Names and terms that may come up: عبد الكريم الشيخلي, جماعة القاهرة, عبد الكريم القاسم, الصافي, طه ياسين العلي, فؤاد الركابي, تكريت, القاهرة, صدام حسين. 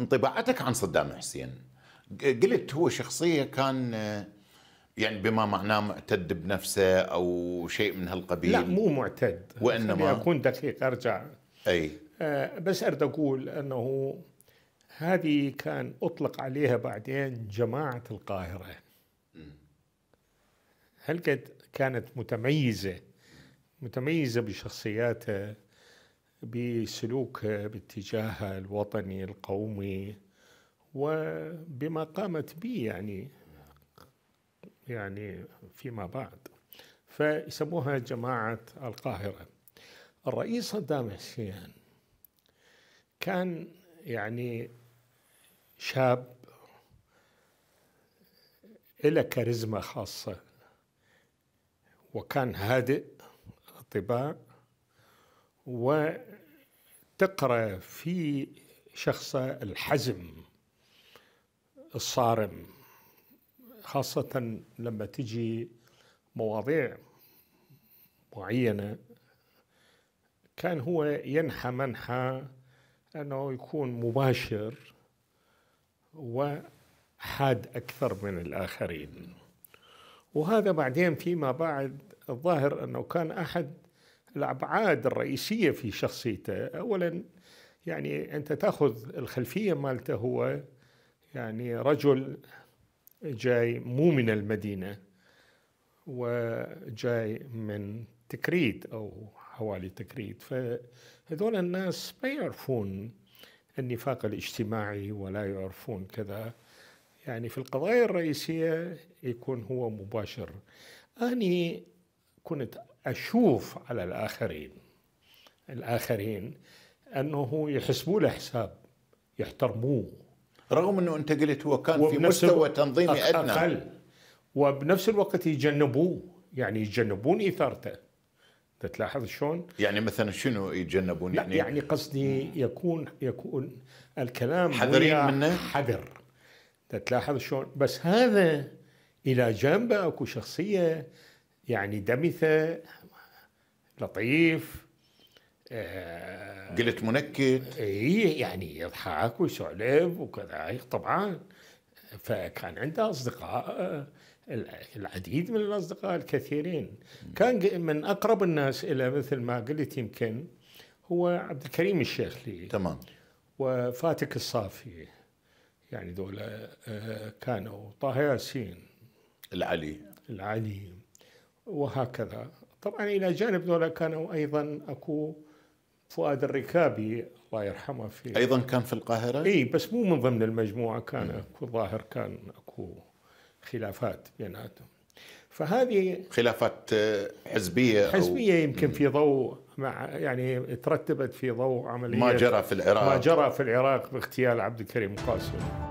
انطباعتك عن صدام حسين. قلت هو شخصية كان يعني بما معناه معتد بنفسه أو شيء من هالقبيل. لا مو معتد، وإنما أكون دقيق أرجع. أي بس أرد أقول أنه هذه كان أطلق عليها بعدين جماعة القاهرة. هل قد كانت متميزة بشخصياتها، بسلوكها باتجاهها الوطني القومي وبما قامت به يعني فيما بعد، فيسموها جماعة القاهرة. الرئيس صدام حسين كان يعني شاب له كاريزما خاصة، وكان هادئ الطباع، وتقرأ في شخصه الحزم الصارم، خاصة لما تجي مواضيع معينة. كان هو ينحى منحى أنه يكون مباشر وحاد أكثر من الآخرين، وهذا بعدين فيما بعد الظاهر أنه كان أحد الأبعاد الرئيسية في شخصيته. أولا يعني أنت تأخذ الخلفية مالته، هو يعني رجل جاي مو من المدينة، وجاي من تكريت أو حوالي تكريت، فهذول الناس ما يعرفون النفاق الاجتماعي ولا يعرفون كذا، يعني في القضايا الرئيسية يكون هو مباشر. أنا كنت أشوف على الآخرين أنه يحسبوا له حساب، يحترموه، رغم أنه أنت قلت هو كان في مستوى تنظيمي أدنى أقل، وبنفس الوقت يجنبوه، يعني يجنبون إثارته. تلاحظ شلون؟ يعني مثلا شنو يتجنبون؟ يعني قصدي يكون الكلام حذرين منه، حذر. تلاحظ شلون؟ بس هذا إلى جنبه أكو شخصية يعني دمثة، لطيف، قلت منكت، اي يعني يضحك ويسولف وكذا طبعا. فكان عنده اصدقاء، العديد من الاصدقاء الكثيرين. كان من اقرب الناس الى مثل ما قلت يمكن هو عبد الكريم الشيخلي، تمام، وفاتك الصافي، يعني دول كانوا طه ياسين العلي وهكذا. طبعا الى جانب دول كانوا ايضا اكو فؤاد الركابي الله يرحمه، في ايضا كان في القاهره، اي بس مو من ضمن المجموعه، كان اكو ظاهر كان اكو خلافات بيناتهم. فهذه خلافات حزبيه يمكن في ضوء مع يعني ترتبت في ضوء عمليه ما جرى في العراق باغتيال عبد الكريم القاسم.